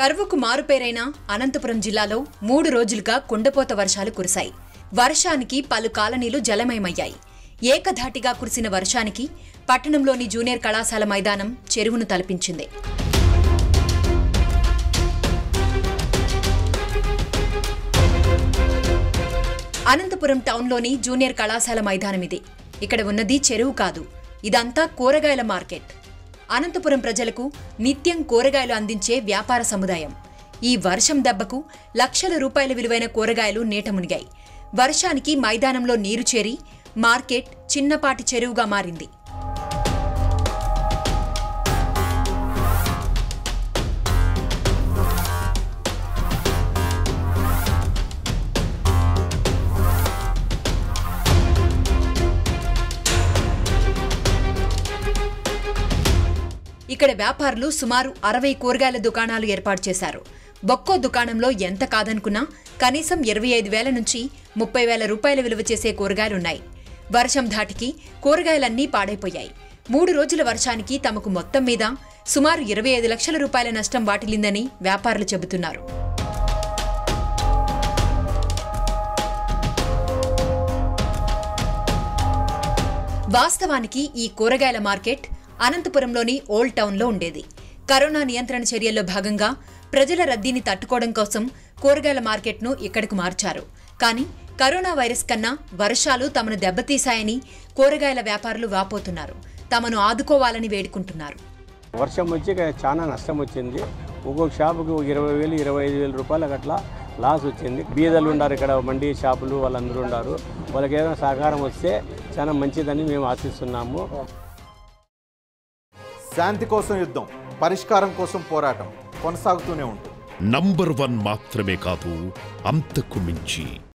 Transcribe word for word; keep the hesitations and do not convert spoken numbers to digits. కరువుకు మారుపేరైన అనంతపురం జిల్లాలో మూడు రోజులుగా కొండపోత వర్షాలు కురిశాయి. వర్షానికి పలు కాలనీలు జలమయమయ్యాయి. ఏకధాటిగా కురిసిన వర్షానికి పట్టణంలోని జూనియర్ కళాశాల మైదానం చెరువును తలపించింది. అనంతపురం టౌన్లోని జూనియర్ కళాశాల మైదానం ఇది. ఇక్కడ ఉన్నది చెరువు కాదు, ఇదంతా కూరగాయల మార్కెట్. అనంతపురం ప్రజలకు నిత్యం కూరగాయలు అందించే వ్యాపార సముదాయం. ఈ వర్షం దెబ్బకు లక్షల రూపాయల విలువైన కూరగాయలు నీట మునిగాయి. వర్షానికి మైదానంలో నీరు చేరి మార్కెట్ చిన్నపాటి చెరువుగా మారింది. ఇక్కడ వ్యాపారులు సుమారు అరవై కూరగాయల దుకాణాలు ఏర్పాటు చేశారు. ఒక్కో దుకాణంలో ఎంత కాదనుకున్నా కనీసం ఇరవై ఐదు వేల నుంచి ముప్పై వేల రూపాయల విలువ చేసే కూరగాయలున్నాయి. వర్షం ధాటికి కూరగాయలన్నీ పాడైపోయాయి. మూడు రోజుల వర్షానికి తమకు మొత్తం మీద సుమారు ఇరవై ఐదు లక్షల రూపాయల నష్టం వాటిల్లిందని వ్యాపారులు చెబుతున్నారు. వాస్తవానికి ఈ కూరగాయల మార్కెట్ అనంతపురంలోని ఓల్డ్ టౌన్లో ఉండేది. కరోనా నియంత్రణ చర్యల్లో భాగంగా ప్రజల రద్దీని తట్టుకోవడం కోసం కూరగాయల మార్కెట్ను ఇక్కడకు మార్చారు. కానీ కరోనా వైరస్ కన్నా వర్షాలు తమను దెబ్బతీశాయని కూరగాయల వ్యాపారులు వాపోతున్నారు. తమను ఆదుకోవాలని వేడుకుంటున్నారు. వర్షం వచ్చి చాలా నష్టం వచ్చింది. ఒక్కొక్క షాపుకి ఇరవై వేలు ఇరవై ఐదు వేల రూపాయలకు అట్లా లాస్ వచ్చింది. బీదలు ఉన్నారు, ఇక్కడ మండీ షాపులు వాళ్ళందరూ ఉన్నారు. వాళ్ళకి ఏదైనా సహకారం వస్తే చాలా మంచిదని మేము ఆశిస్తున్నాము. శాంతి కోసం యుద్ధం, పరిష్కారం కోసం పోరాటం కొనసాగుతూనే ఉంటుంది. నంబర్ వన్ మాత్రమే కాదు, అంతకు మించి.